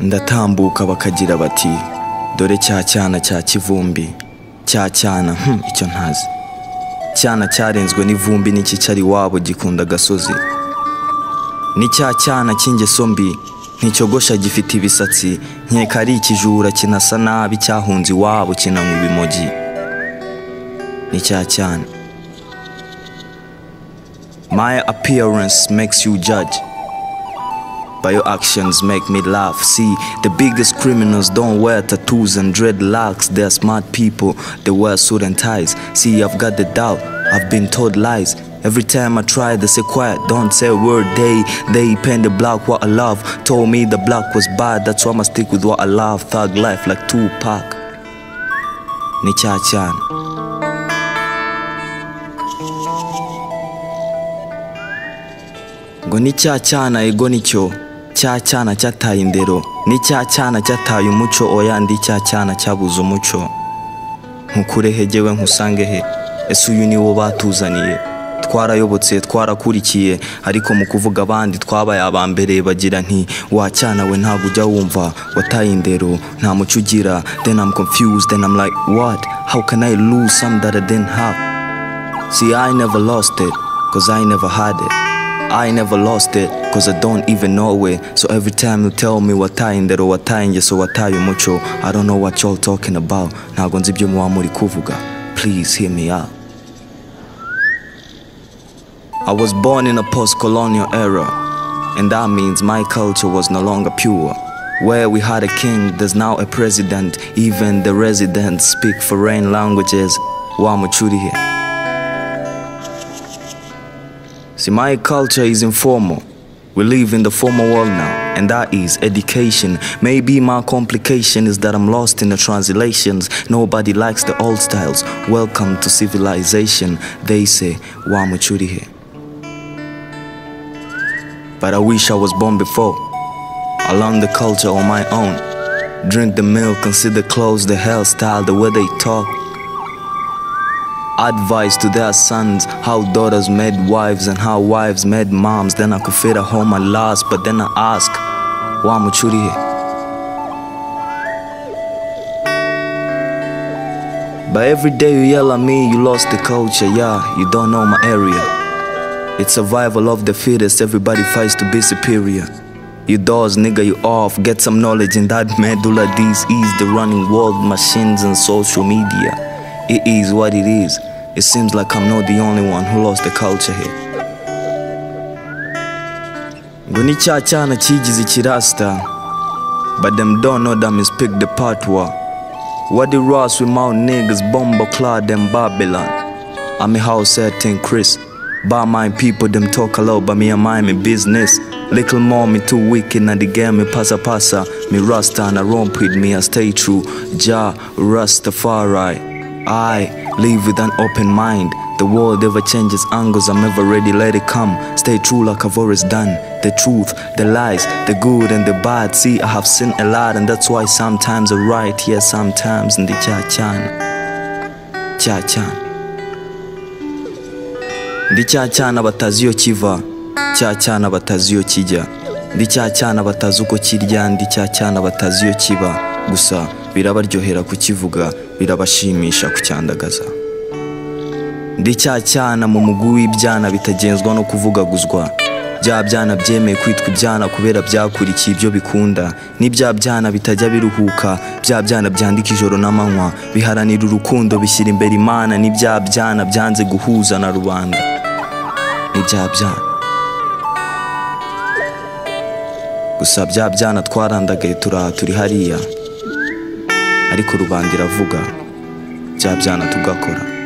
Ndatambuka bakagira bati, dore Cyacyana cya Kivumbi, Cyacyana icyo ntazi. Cyana cyarenzwe n'ivumbi n'ikicari wabo gikunda gasozi. Ni Cyacyana cy'ingeso mbi, nticyogosha, gifite ibisatsi nkeka ari ikijura, kinasa nabi, cyahunzi wabo kina mu bimogi. Ni Cyacyana. My appearance makes you judge, but your actions make me laugh. See, the biggest criminals don't wear tattoos and dreadlocks. They're smart people, they wear suit and ties. See, I've got the doubt, I've been told lies. Every time I try, they say quiet, don't say a word. They paint the black what I love. Told me the black was bad, that's why I'ma stick with what I love. Thug life like Tupac. Ni Cyacyana. Ngo ni Cyacyana ego nicyo, Cyacyana cyataye indero, ni Cyacyana cyataye umuco, oya ndi Cyacyana cyabuze umuco. Nkukurehegewe nkusangehe, ese uyu niwo batuzaniye. Twarayobotse, twarakurikiye, ariko mu kuvuga abandi twabaye abambere. Bagira nti wa cyana we ntabwo ujya wumva, wataye indero, nta muco ugira. Then I'm confused, then I'm like, what? How can I lose some that I didn't have? See, I never lost it, cause I never had it. I never lost it, cause I don't even know it. So every time you tell me wataye indero, wataye ingeso, wataye umuco, I don't know what y'all talking about. Ntabwo nzi ibyo muba muri kuvuga. Please hear me out. I was born in a post-colonial era, and that means my culture was no longer pure. Where we had a king, there's now a president. Even the residents speak foreign languages. Wa muchurihe. See, my culture is informal. We live in the formal world now, and that is education. Maybe my complication is that I'm lost in the translations. Nobody likes the old styles. Welcome to civilization, they say. Wa muchurihe. But I wish I was born before. I learned the culture on my own. Drink the milk, consider clothes, the hairstyle, the way they talk. Advice to their sons, how daughters made wives and how wives made moms. Then I could fit a home at last, but then I ask, wa muchurihe? But every day you yell at me, you lost the culture, yeah, you don't know my area. It's survival of the fittest, everybody fights to be superior. You doors, nigga, you off, get some knowledge in that medulla. These is the running world, machines and social media. It is what it is. It seems like I'm not the only one who lost the culture here. Ngo ni Cyacyana cigize kirasta, but them don't know them is pick the patwa. What the Ross with my niggas, bomba clad them Babylon. I'm a house setting Chris. By my people, them talk a lot, but me and my business. Little more me too wicked, and the game me pasa, me rasta and I romp with me, I stay true. Ja Rastafari. I live with an open mind. The world ever changes angles, I'm ever ready, let it come. Stay true like I've always done. The truth, the lies, the good and the bad. See, I have seen a lot, and that's why sometimes I write. Yeah, sometimes in the Cyacyana. Cyacyana. Ndi Cyacyana batazio chiva, Cyacyana batazio chija. Ndi Cyacyana batazuko chirya, ndi Cyacyana batazio chiva. Gusa birabaryohera kukivuga, birabashimisha kucyandagaza. Ndi Cyacyana mu muguwi ibyana bitagenzwa no kuvugaguzwa. Bya byana byemeye kwitwa ibyana kubera byakurikiye ibyo bikunda. Ni bya byana bitajya biruhuka, bya byana byandika ijoro n'amanywa, biharanira urukundo, bishyira imbere Imana. Ni bya byana byanze guhuza na rubanda. Ni bya byana. Gusa bya byana twarandagaye turi hariya. Ariko rubandira vuga, bya byana tugakora.